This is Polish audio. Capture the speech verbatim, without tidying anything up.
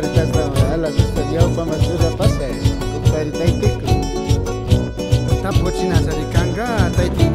Cucaritas da orelha, Justerial, Pamajura, Passeja, Cucaritai Pico. Tapocina Zaricanga, Taiti.